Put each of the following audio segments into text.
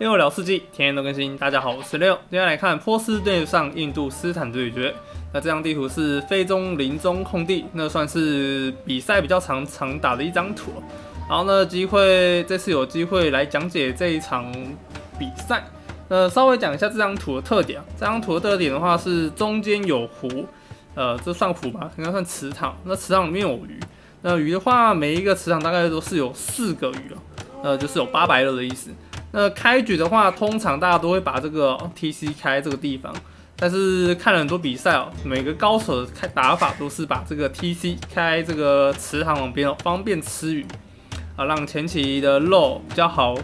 六聊世纪，天天都更新。大家好，我是六。接下来看波斯对上印度斯坦对决。那这张地图是非中临中空地，那算是比赛比较常打的一张图。然后呢，这次有机会来讲解这一场比赛。稍微讲一下这张图的特点。这张图的特点的话是中间有湖，这算湖吧，应该算池塘。那池塘里面有鱼，那鱼的话，每一个池塘大概都是有4个鱼哦，就是有800热的意思。 那开局的话，通常大家都会把这个 TC 开这个地方，但是看了很多比赛哦，每个高手的打法都是把这个 TC 开这个池塘旁边哦，方便吃鱼啊，让前期的肉比较好，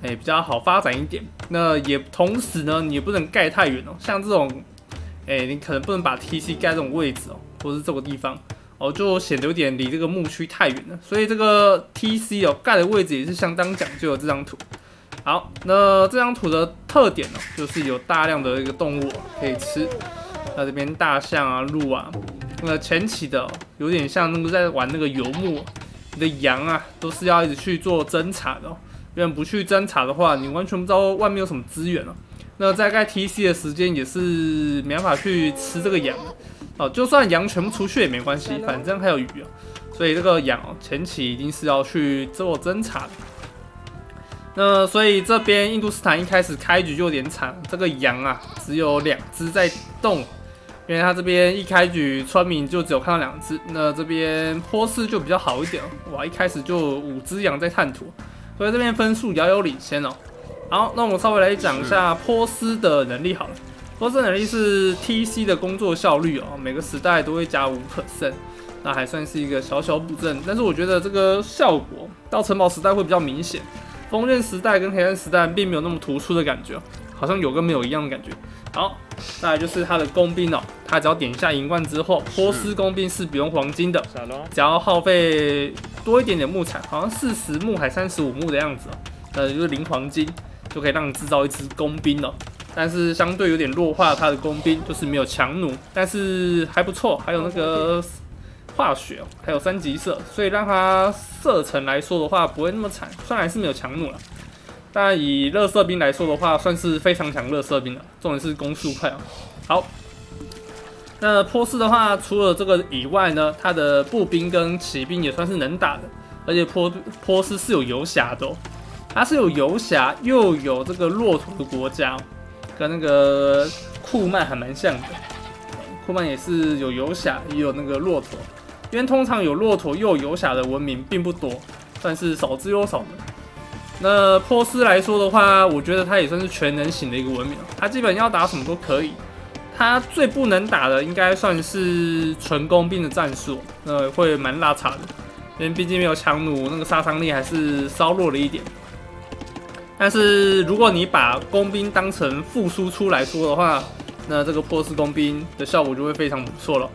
比较好发展一点。那也同时呢，你也不能盖太远哦，像这种，你可能不能把 TC 盖这种位置哦，或是这个地方哦，就显得有点离这个牧区太远了。所以这个 TC 哦盖的位置也是相当讲究的这张图。 好，那这张图的特点呢，就是有大量的一个动物可以吃。那这边大象啊、鹿啊，那前期的有点像那个在玩那个游牧，你的羊啊都是要一直去做侦查的，因为不去侦查的话，你完全不知道外面有什么资源了。那在盖 TC 的时间也是没办法去吃这个羊哦，就算羊全部出去也没关系，反正还有鱼啊，所以这个羊哦，前期一定是要去做侦查的。 那所以这边印度斯坦一开始开局就有点惨，这个羊啊只有2只在动，因为他这边一开局村民就只有看到2只，那这边波斯就比较好一点，哇，一开始就5只羊在探土，所以这边分数遥遥领先哦。好，那我们稍微来讲一下波斯的能力好了，波斯能力是 TC 的工作效率哦，每个时代都会加5%， 那还算是一个小小补正，但是我觉得这个效果到城堡时代会比较明显。 封建时代跟黑暗时代并没有那么突出的感觉，好像有跟没有一样的感觉。好，再来就是他的工兵哦，他只要点一下银冠之后，波斯工兵是不用黄金的，只要耗费多一点点木材，好像40木还35木的样子哦，就是0黄金就可以让你制造一支工兵了。但是相对有点弱化他的工兵，就是没有强弩，但是还不错，还有那个化学哦，还有3级射，所以让他。 射程来说的话，不会那么惨，虽然还是没有强弩了，但以热射兵来说的话，算是非常强热射兵了。重点是攻速快啊。好，那波斯的话，除了这个以外呢，他的步兵跟骑兵也算是能打的，而且波斯是有游侠的、哦，他是有游侠又有这个骆驼的国家、哦，跟那个库曼还蛮像的。库曼也是有游侠，也有那个骆驼。 因为通常有骆驼又有游侠的文明并不多，算是少之又少的。那波斯来说的话，我觉得它也算是全能型的一个文明，它基本要打什么都可以。它最不能打的应该算是纯工兵的战术，那会蛮拉差的，因为毕竟没有强弩，那个杀伤力还是稍弱了一点。但是如果你把工兵当成副输出来说的话，那这个波斯工兵的效果就会非常不错了。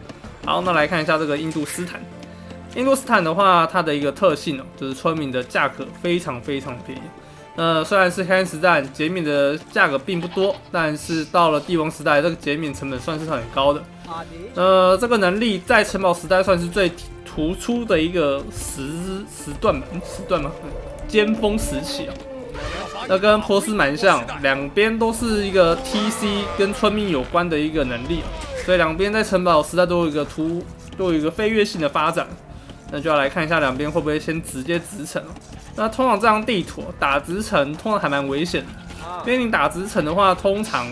好，那来看一下这个印度斯坦。印度斯坦的话，它的一个特性哦，就是村民的价格非常非常便宜。虽然是黑暗时代减免的价格并不多，但是到了帝王时代，这个减免成本算是很高的。这个能力在城堡时代算是最突出的一个时段吧，尖峰时期哦。那跟波斯蛮像，两边都是一个 TC 跟村民有关的一个能力哦。 所以两边在城堡时代都有一个飞跃性的发展，那就要来看一下两边会不会先直接直城。那通常这张地图打直城通常还蛮危险的，因为你打直城的话，通常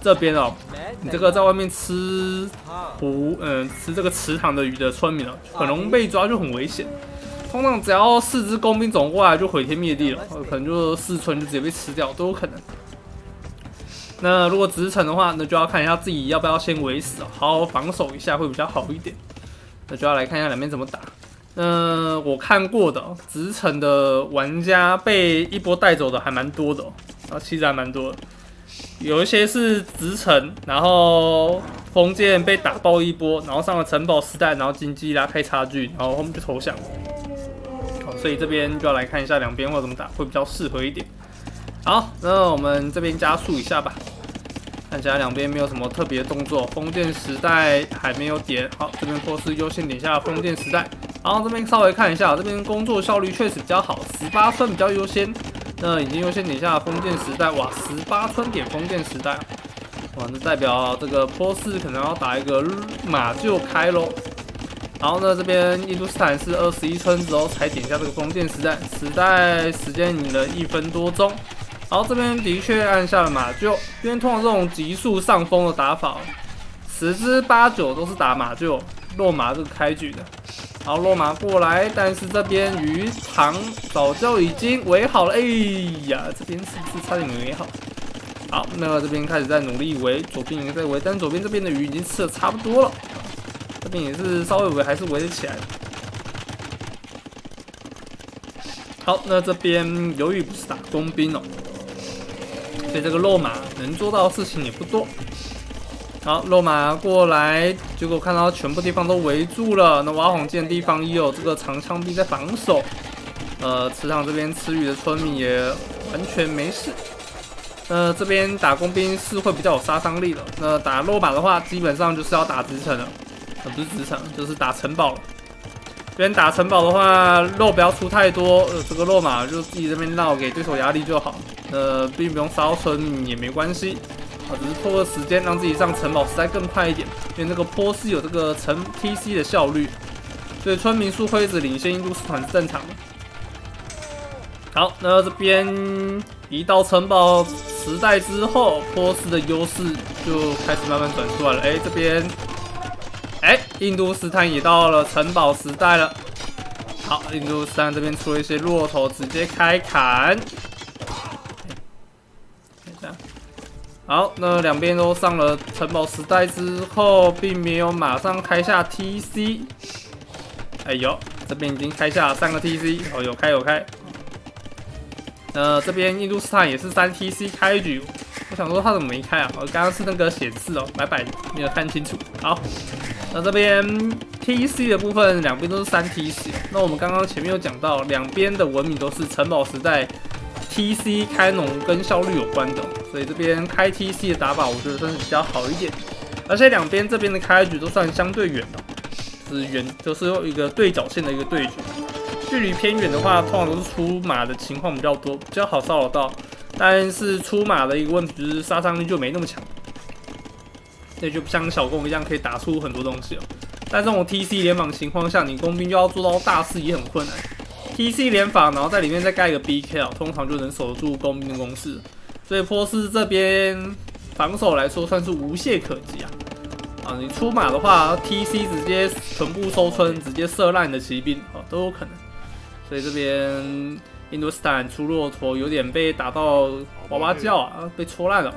这边哦，你这个在外面吃湖，吃这个池塘的鱼的村民哦，很容易被抓，就很危险。通常只要4只工兵走过来就毁天灭地了，可能就4村就直接被吃掉都有可能。 那如果直城的话，那就要看一下自己要不要先围死，好好防守一下会比较好一点。那就要来看一下两边怎么打。那我看过的直城的玩家被一波带走的还蛮多的，其实还蛮多的。有一些是直城，然后封建被打爆一波，然后上了城堡时代，然后经济拉开差距，然后后面就投降。好，所以这边就要来看一下两边会怎么打，会比较适合一点。 好，那我们这边加速一下吧。看起来两边没有什么特别的动作，封建时代还没有点。好，这边波斯优先点下封建时代。然后这边稍微看一下，这边工作效率确实比较好，18村比较优先。那已经优先点下封建时代，哇，18川点封建时代，哇，那代表这个波斯可能要打一个马就开喽。然后呢，这边印度斯坦是21村之后才点下这个封建时代，时代时间赢了1分多钟。 然后这边的确按下了马厩，因为通常这种急速上风的打法，10之8、9都是打马厩，落马这个开局的。然后落马过来，但是这边鱼塘早就已经围好了，哎呀，这边是不是差点没围好？好，那这边开始在努力围，左边也在围，但左边这边的鱼已经吃的差不多了，这边也是稍微围，还是围得起来的。 好，那这边由于不是打工兵哦，所以这个肉马能做到的事情也不多。好，肉马过来，结果看到全部地方都围住了。那挖红建地方也有这个长枪兵在防守，池塘这边吃鱼的村民也完全没事。这边打工兵是会比较有杀伤力的。那打肉马的话，基本上就是要打直城了，不是直城，就是打城堡了。 这边打城堡的话，肉不要出太多，这个肉马就自己这边绕，给对手压力就好。并不用杀到村民也没关系，啊，只是拖个时间，让自己上城堡实在更快一点。因为那个波斯有这个城 TC 的效率，所以村民数会一直领先印度斯坦是正常的。好，那这边移到城堡时代之后，波斯的优势就开始慢慢转出来了。哎，这边。 哎，印度斯坦也到了城堡时代了。好，印度斯坦这边出了一些骆驼，直接开砍。好，那两边都上了城堡时代之后，并没有马上开下 TC。哎呦，这边已经开下了3个 TC， 哦，有开。这边印度斯坦也是3 TC 开局。 我想说他怎么没开啊？我刚刚是那个显示哦，白白没有看清楚。好，那这边 TC 的部分，两边都是3 TC。那我们刚刚前面有讲到，两边的文明都是城堡时代 TC 开农跟效率有关的，所以这边开 TC 的打法，我觉得算是比较好一点。而且两边这边的开局都算相对远的，是远就是用一个对角线的一个对决。距离偏远的话，通常都是出马的情况比较多，比较好骚扰到。 但是出马的一个问题就是杀伤力就没那么强，那就不像小弓一样可以打出很多东西了。但这种 TC 联防情况下，你工兵就要做到大事也很困难。TC 联防，然后在里面再盖一个 BK 啊，通常就能守住工兵的攻势。所以波斯这边防守来说算是无懈可击啊！啊，你出马的话 ，TC 直接全部收村，直接射烂你的骑兵啊，都有可能。所以这边。 印度斯坦出骆驼有点被打到哇哇叫啊，被戳烂了。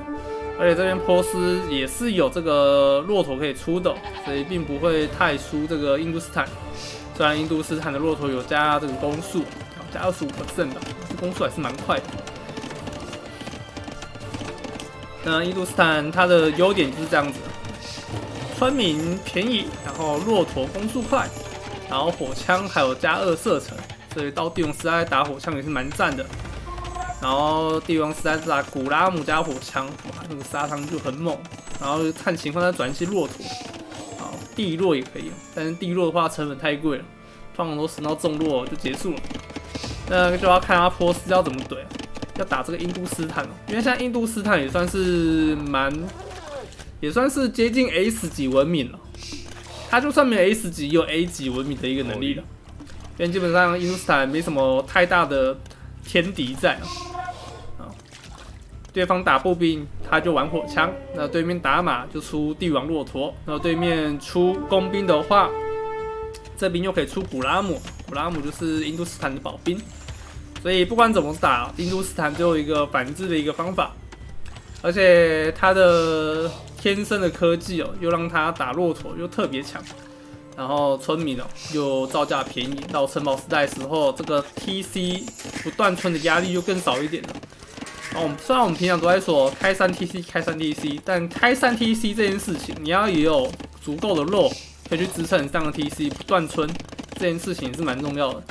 而且这边波斯也是有这个骆驼可以出的，所以并不会太输这个印度斯坦。虽然印度斯坦的骆驼有加这个攻速，加25% 的，这攻速还是蛮快的。那印度斯坦它的优点就是这样子：村民便宜，然后骆驼攻速快，然后火枪还有加2射程。 所以到帝王时代打火枪也是蛮赞的，然后帝王时代打古拉姆加火枪，哇，那个杀伤就很猛。然后看情况再转一些骆驼，好，地骆也可以，但是地骆的话成本太贵了，通常都升到重骆就结束了。那就要看他波斯要怎么怼，要打这个印度斯坦了，因为现在印度斯坦也算是接近 S 级文明了，他就算没有 S 级，也有 A 级文明的一个能力了。 因为基本上印度斯坦没什么太大的天敌在啊，对方打步兵他就玩火枪，那对面打马就出帝王骆驼，那对面出工兵的话，这边又可以出古拉姆，古拉姆就是印度斯坦的保兵，所以不管怎么打，印度斯坦只有一个反制的一个方法，而且他的天生的科技哦，又让他打骆驼又特别强。 然后村民哦，又造价便宜。到城堡时代的时候，这个 TC 不断村的压力就更少一点了。啊，虽然我们平常都在说开3 TC，但开3 TC 这件事情，你要也有足够的肉可以去支撑这样的 TC 不断村，这件事情也是蛮重要的。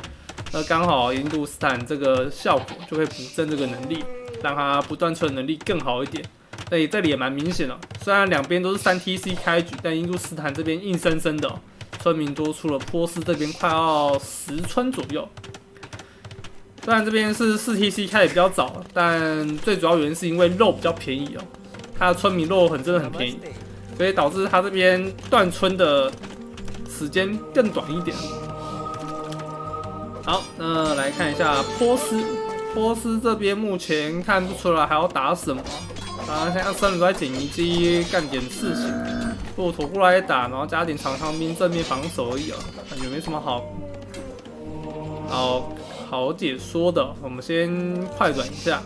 那刚好印度斯坦这个效果就会补正这个能力，让它不断村能力更好一点。 对，这里也蛮明显的。虽然两边都是3 TC 开局，但印度斯坦这边硬生生的。 村民多出了波斯这边快要10村左右，虽然这边是 4TC 开的比较早，但最主要原因是因为肉比较便宜哦、喔，它的村民肉很真的很便宜，所以导致它这边断村的时间更短一点。好，那来看一下波斯，波斯这边目前看不出来还要打什么。 啊，现在三人都在捡遗迹干点事情，我走过来打，然后加点长枪兵正面防守而已啊，感觉没什么好解说的。我们先快转一下。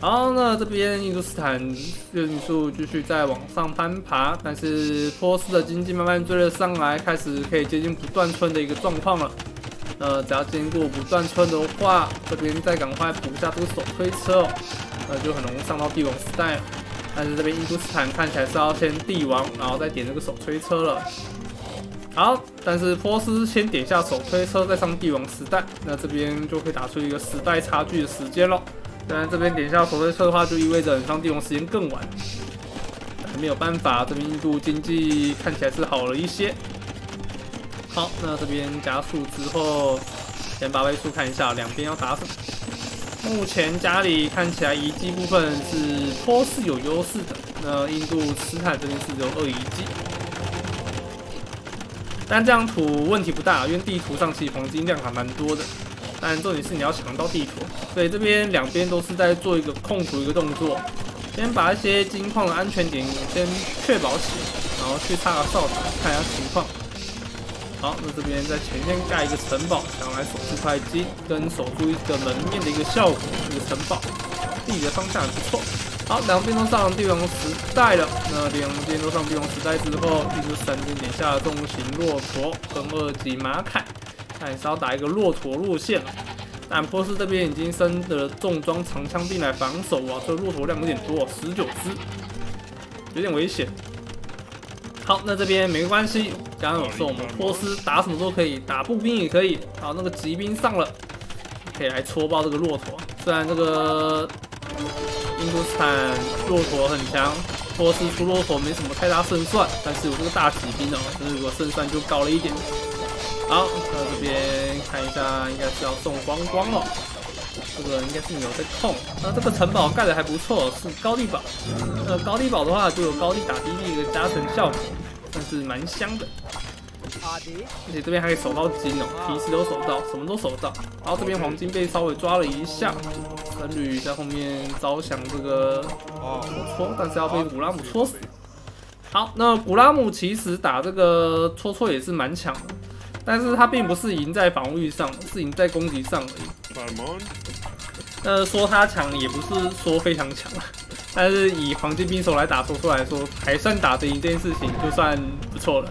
好，那这边印度斯坦人数继续在往上攀爬，但是波斯的经济慢慢追了上来，开始可以接近不断村的一个状况了。只要经过不断村的话，这边再赶快补一下这个手推车哦。 就很容易上到帝王时代了，但是这边印度斯坦看起来是要先帝王，然后再点这个手推车了。好，但是波斯先点下手推车，再上帝王时代，那这边就可以打出一个时代差距的时间咯。当然，这边点下手推车的话，就意味着你上帝王时间更晚。没有办法，这边印度经济看起来是好了一些。好，那这边加速之后，先把位数看一下，两边要打什么。 目前家里看起来遗迹部分是颇是有优势的，那印度斯坦这边是只有2遗迹，但这张图问题不大，因为地图上其实黄金量还蛮多的，但重点是你要抢到地图，所以这边两边都是在做一个控图一个动作，先把一些金矿的安全点先确保起，然后去插个哨塔看一下情况。好，那这边在前线盖一个城堡，想来守住块基，跟守住一个门面的一个效果。这个城堡地理的方向也不错。好，两边都上帝王时代了。那两边都上帝王时代之后，印度三边点下重型骆驼跟2级马凯，那也是要打一个骆驼路线了。但波斯这边已经升的重装长枪兵来防守啊，这骆驼量有点多，19只，有点危险。 好，那这边没关系。刚刚有说我们波斯打什么都可以，打步兵也可以。好，那个骑兵上了，可以来戳爆这个骆驼。虽然这个印度斯坦骆驼很强，波斯出骆驼没什么太大胜算，但是有这个大骑兵哦，就是如果胜算就高了一点。好，那这边看一下，应该是要送光光哦。这个应该是没有在控。那这个城堡盖的还不错，是高地堡。高地堡的话就有高地打低地一个加成效果。 但是蛮香的，而且这边还可以守到金哦，皮石都守到，什么都守到。然后这边黄金被稍微抓了一下，僧侣在后面招降这个戳，但是要被古拉姆戳死。好，那古拉姆其实打这个戳也是蛮强的，但是他并不是赢在防御上，是赢在攻击上而已。说他强也不是说非常强。 但是以黄金兵手来打戳戳来说，还算打得赢这件事情，就算不错了。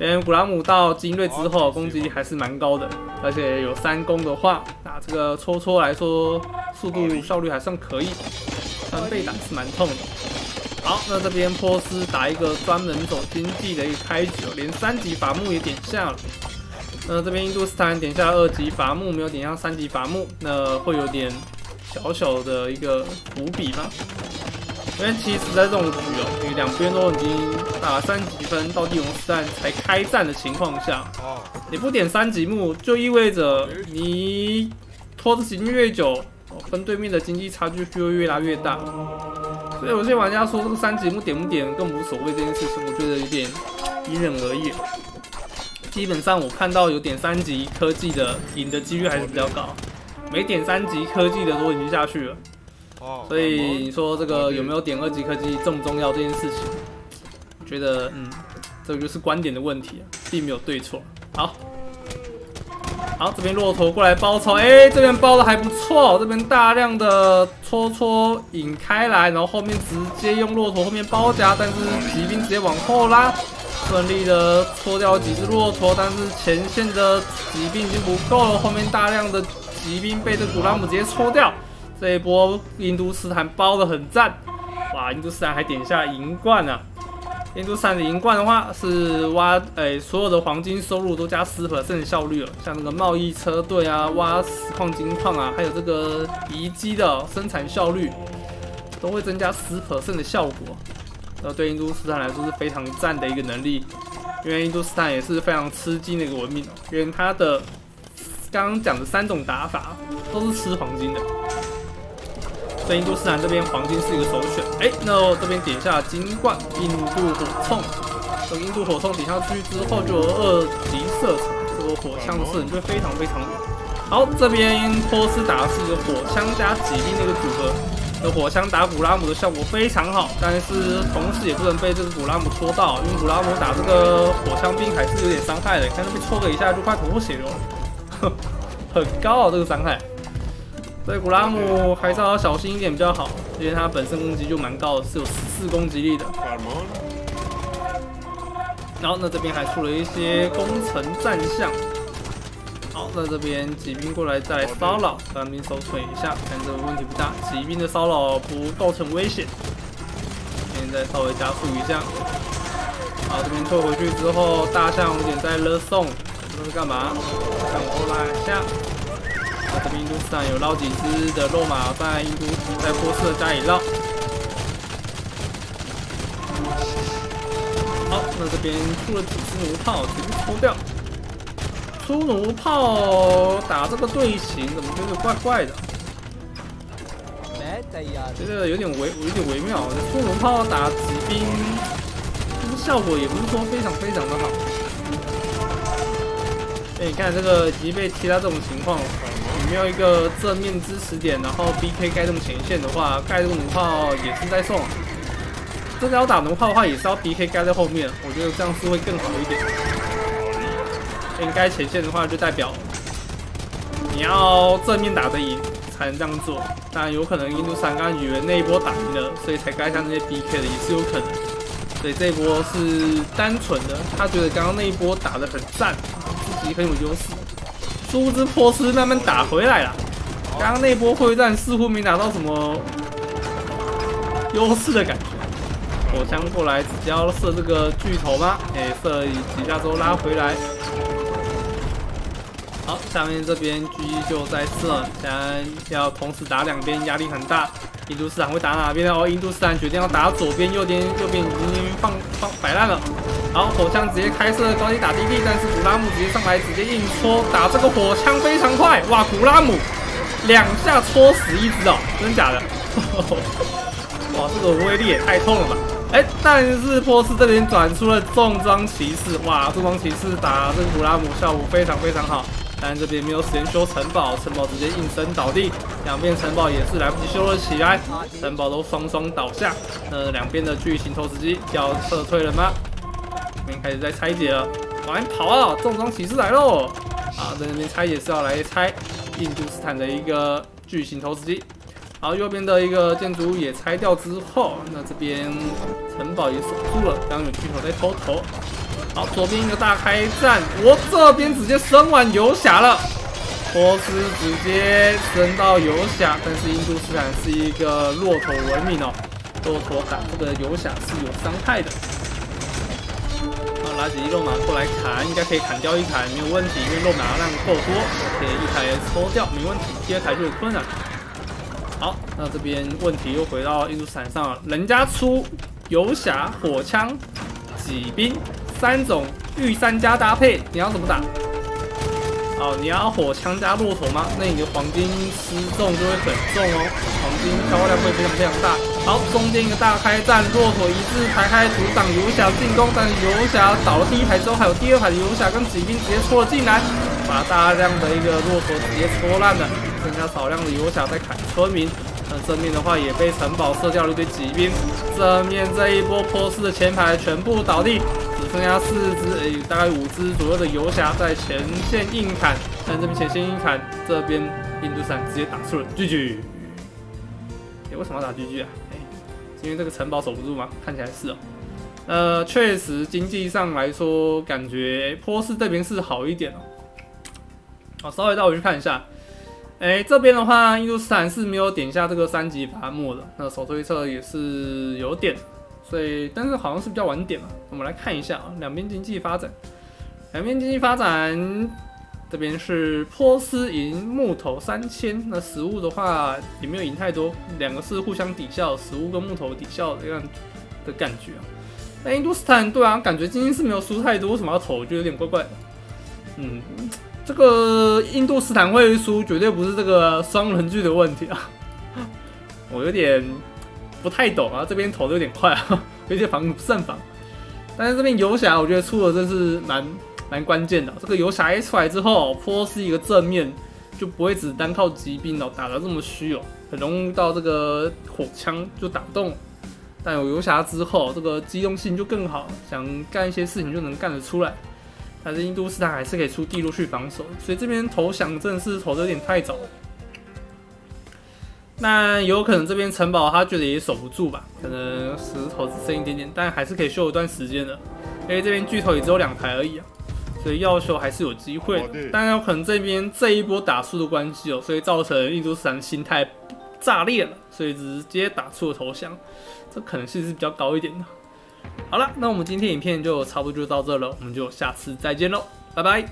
因为古拉姆到精锐之后，攻击力还是蛮高的，而且有3攻的话，打这个戳戳来说，速度效率还算可以，但被打是蛮痛的。好，那这边波斯打一个专门走经济的一个开局，连3级伐木也点下了。 那这边印度斯坦点下2级伐木，没有点下3级伐木，那会有点。 小小的一个伏笔嘛，因为其实在这种局哦，你两边都已经打3积分到帝王时代才开战的情况下，你不点3级木，就意味着你拖的时间越久，跟对面的经济差距就越拉越大。所以有些玩家说这个3级木点不点更无所谓这件事情，我觉得有点因人而异。基本上我看到有点3级科技的赢的几率还是比较高。 没点3级科技的都已经下去了，所以你说这个有没有点2级科技重不重要这件事情，我觉得这个就是观点的问题，并没有对错。好，好，这边骆驼过来包抄，哎，这边包的还不错，这边大量的戳引开来，然后后面直接用骆驼后面包夹，但是骑兵直接往后拉，顺利的戳掉几只骆驼，但是前线的骑兵已经不够了，后面大量的。 骑兵被这古拉姆直接戳掉，这一波印度斯坦包的很赞，哇！印度斯坦还点下银冠啊！印度斯坦的银冠的话是挖，所有的黄金收入都加10% 的效率了，像那个贸易车队啊、挖石矿金矿啊，还有这个遗迹的生产效率，都会增加10% 的效果。对印度斯坦来说是非常赞的一个能力，因为印度斯坦也是非常吃惊的一个文明，因为它的。刚刚讲的三种打法都是吃黄金的，所以印度斯坦这边黄金是一个首选。那这边点一下金冠，印度火铳，等印度火铳点下去之后就有2级射程，这个火枪的射程就非常非常远。好，这边波斯达是一个火枪加骑兵的一个组合，那火枪打古拉姆的效果非常好，但是同时也不能被这个古拉姆戳到，因为古拉姆打这个火枪兵还是有点伤害的，看他被戳了一下就快头破血流了。 很高啊，这个伤害，所以古拉姆还是要小心一点比较好，因为他本身攻击就蛮高的，是有14攻击力的。然后呢，这边还出了一些攻城战象。好，那这边骑兵过来再来骚扰，官兵收退一下，但这个问题不大，骑兵的骚扰不构成威胁。现在稍微加速一下。好，这边退回去之后，大象有点在勒送。 这是干嘛？让我拉一下。啊，这边印度斯坦有捞几只的肉马在波斯的家里捞。好，那这边出了几只弩炮，全部抽掉。出弩炮打这个队形，怎么觉得怪怪的？觉得有点微妙。出弩炮打骑兵，就是效果也不是说非常非常的好。 你看这个已经被踢到这种情况，你没有一个正面支持点，然后 BK 盖这种前线的话，盖这个弩炮也是在送。真的要打弩炮的话，也是要 BK 盖在后面，我觉得这样是会更好一点。你盖前线的话，就代表你要正面打得赢才能这样做。当然有可能印度三刚以为那一波打赢了，所以才盖上那些 BK 的，也是有可能。所以这一波是单纯的，他觉得刚刚那一波打得很赞。 很有优势，殊不知波斯慢慢打回来了。刚刚那波会战似乎没拿到什么优势的感觉。火枪过来，只要射这个巨头吗？射几下之后拉回来。好，下面这边 G1就在射，现在要同时打两边，压力很大。印度斯坦会打哪边呢？哦，印度斯坦决定要打左边，右边已经放摆烂了。 好，火枪直接开射高地打低地，但是古拉姆直接上来，直接硬戳，打这个火枪非常快，哇，古拉姆2下戳死一只哦，真假的？哇，这个威力也太痛了吧！但是波斯这边转出了重装骑士，哇，重装骑士打这个古拉姆效果非常非常好，但这边没有时间修城堡，城堡直接应声倒地，两边城堡也是来不及修了起来，城堡都双双倒下，两边的巨型投石机要撤退了吗？ 开始在拆解了，往外跑啊！重装骑士来喽！啊，在那边拆解是要来拆印度斯坦的一个巨型投石机。好，右边的一个建筑物也拆掉之后，那这边城堡也守住了，刚刚有巨头在偷头。好，左边一个大开战，我这边直接升完游侠了，波斯直接升到游侠，但是印度斯坦是一个骆驼文明哦，骆驼打这个游侠是有伤害的。 拉几只肉马过来砍，应该可以砍掉一砍，没有问题，因为肉马量够多，可以一台抽掉，没问题。第二台就有困难。好，那这边问题又回到印度斯坦上了，人家出游侠、火枪、骑兵3种御三家搭配，你要怎么打？哦，你要火枪加骆驼吗？那你的黄金失重就会很重哦，黄金消耗量会非常非常大。 好，中间一个大开战，骆驼一字排开阻挡游侠进攻，但是游侠倒了第一排之后，还有第二排的游侠跟骑兵直接戳了进来，把大量的一个骆驼直接戳烂了，剩下少量的游侠在砍村民。那正面的话也被城堡射掉了一堆骑兵，正面这一波波斯的前排全部倒地，只剩下4只，大概5只左右的游侠在前线硬砍，但这边前线硬砍，这边印度斯坦直接打出了GG。为什么要打GG啊？ 因为这个城堡守不住嘛，看起来是哦。确实经济上来说，感觉波斯这边是好一点哦。好，稍微带我去看一下。这边的话，印度斯坦是没有点下这个3级伐木的，那手推测也是有点，所以但是好像是比较晚点嘛。我们来看一下啊，两边经济发展，这边是波斯赢木头3000，那食物的话也没有赢太多，两个是互相抵消，食物跟木头抵消这样的感觉啊。那印度斯坦对啊，感觉今天是没有输太多，为什么要投？我觉得有点怪怪的。这个印度斯坦会输，绝对不是这个双人剧的问题啊！我有点不太懂啊，这边投的有点快啊，有些防不胜防。但是这边游侠我觉得出的真是蛮关键的。这个游侠一出来之后，波斯一个正面就不会只单靠骑兵哦，打得这么虚哦，很容易到这个火枪就打不动。但有游侠之后，这个机动性就更好，想干一些事情就能干得出来。 但是印度斯坦还是可以出地路去防守，所以这边投降真的是投的有点太早了。那有可能这边城堡他觉得也守不住吧，可能石头只剩一点点，但还是可以修一段时间的。因为这边巨头也只有2排而已啊，所以要修还是有机会的。但有可能这边这一波打输的关系哦，所以造成印度斯坦心态炸裂了，所以直接打出了投降，这可能性是比较高一点的。 好了，那我们今天影片就差不多就到这了，我们就下次再见喽，拜拜。